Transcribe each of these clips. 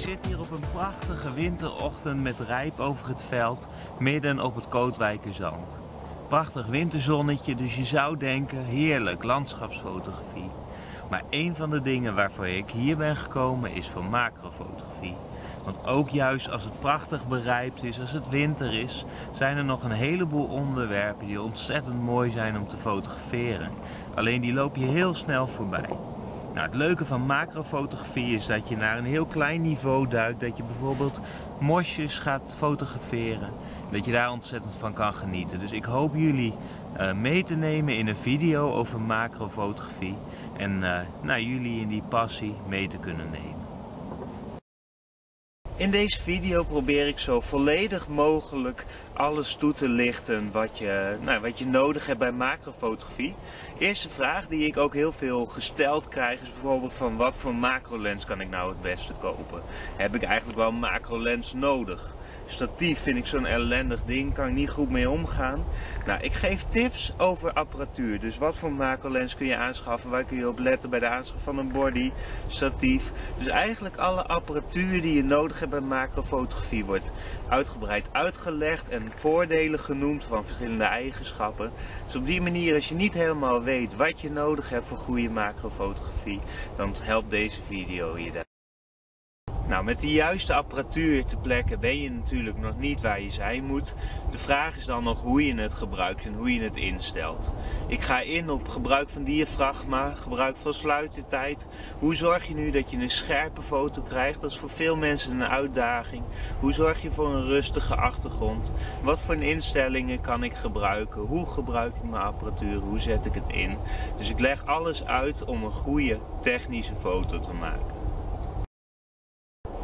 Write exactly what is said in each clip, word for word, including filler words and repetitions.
Ik zit hier op een prachtige winterochtend met rijp over het veld, midden op het Kootwijkenzand. Prachtig winterzonnetje, dus je zou denken, heerlijk, landschapsfotografie. Maar één van de dingen waarvoor ik hier ben gekomen is voor macrofotografie. Want ook juist als het prachtig berijpt is, als het winter is, zijn er nog een heleboel onderwerpen die ontzettend mooi zijn om te fotograferen. Alleen die loop je heel snel voorbij. Nou, het leuke van macrofotografie is dat je naar een heel klein niveau duikt, dat je bijvoorbeeld mosjes gaat fotograferen, dat je daar ontzettend van kan genieten. Dus ik hoop jullie uh, mee te nemen in een video over macrofotografie en uh, naar jullie in die passie mee te kunnen nemen. In deze video probeer ik zo volledig mogelijk alles toe te lichten wat je, nou, wat je nodig hebt bij macrofotografie. Eerste vraag die ik ook heel veel gesteld krijg is bijvoorbeeld van wat voor macrolens kan ik nou het beste kopen? Heb ik eigenlijk wel een macrolens nodig? Statief vind ik zo'n ellendig ding, kan ik niet goed mee omgaan. Nou, ik geef tips over apparatuur, dus wat voor macrolens kun je aanschaffen, waar kun je op letten bij de aanschaf van een body, statief. Dus eigenlijk alle apparatuur die je nodig hebt bij macrofotografie wordt uitgebreid uitgelegd en voordelen genoemd van verschillende eigenschappen. Dus op die manier, als je niet helemaal weet wat je nodig hebt voor goede macrofotografie, dan helpt deze video je daar. Nou, met de juiste apparatuur ter plekke ben je natuurlijk nog niet waar je zijn moet. De vraag is dan nog hoe je het gebruikt en hoe je het instelt. Ik ga in op gebruik van diafragma, gebruik van sluitertijd. Hoe zorg je nu dat je een scherpe foto krijgt? Dat is voor veel mensen een uitdaging. Hoe zorg je voor een rustige achtergrond? Wat voor instellingen kan ik gebruiken? Hoe gebruik ik mijn apparatuur? Hoe zet ik het in? Dus ik leg alles uit om een goede technische foto te maken.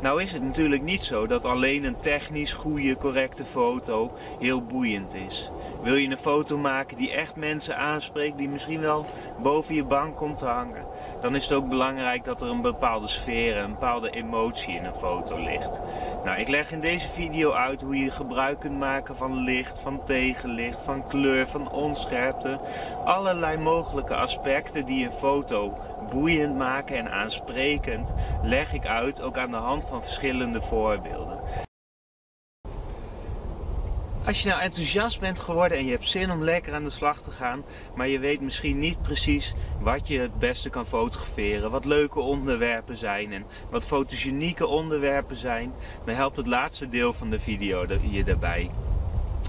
Nou is het natuurlijk niet zo dat alleen een technisch goede, correcte foto heel boeiend is. Wil je een foto maken die echt mensen aanspreekt, die misschien wel boven je bank komt te hangen, dan is het ook belangrijk dat er een bepaalde sfeer, een bepaalde emotie in een foto ligt. Nou, ik leg in deze video uit hoe je gebruik kunt maken van licht, van tegenlicht, van kleur, van onscherpte. Allerlei mogelijke aspecten die een foto boeiend maken en aansprekend leg ik uit, ook aan de hand van verschillende voorbeelden. Als je nou enthousiast bent geworden en je hebt zin om lekker aan de slag te gaan, maar je weet misschien niet precies wat je het beste kan fotograferen, wat leuke onderwerpen zijn en wat fotogenieke onderwerpen zijn, dan helpt het laatste deel van de video je daarbij.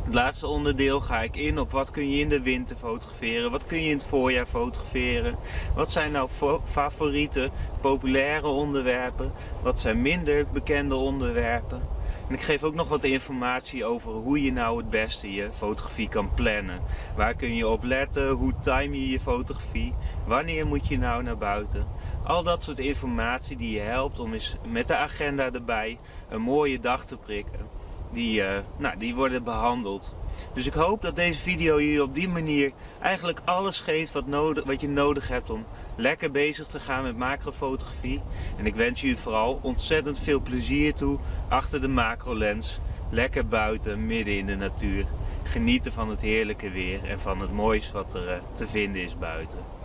Het laatste onderdeel ga ik in op wat kun je in de winter fotograferen, wat kun je in het voorjaar fotograferen, wat zijn nou favoriete, populaire onderwerpen, wat zijn minder bekende onderwerpen. En ik geef ook nog wat informatie over hoe je nou het beste je fotografie kan plannen. Waar kun je op letten, hoe time je je fotografie, wanneer moet je nou naar buiten. Al dat soort informatie die je helpt om eens met de agenda erbij een mooie dag te prikken. Die, uh, nou, die worden behandeld. Dus ik hoop dat deze video je op die manier eigenlijk alles geeft wat, nodig, wat je nodig hebt om lekker bezig te gaan met macrofotografie. En ik wens jullie vooral ontzettend veel plezier toe achter de macrolens. Lekker buiten, midden in de natuur. Genieten van het heerlijke weer en van het moois wat er uh, te vinden is buiten.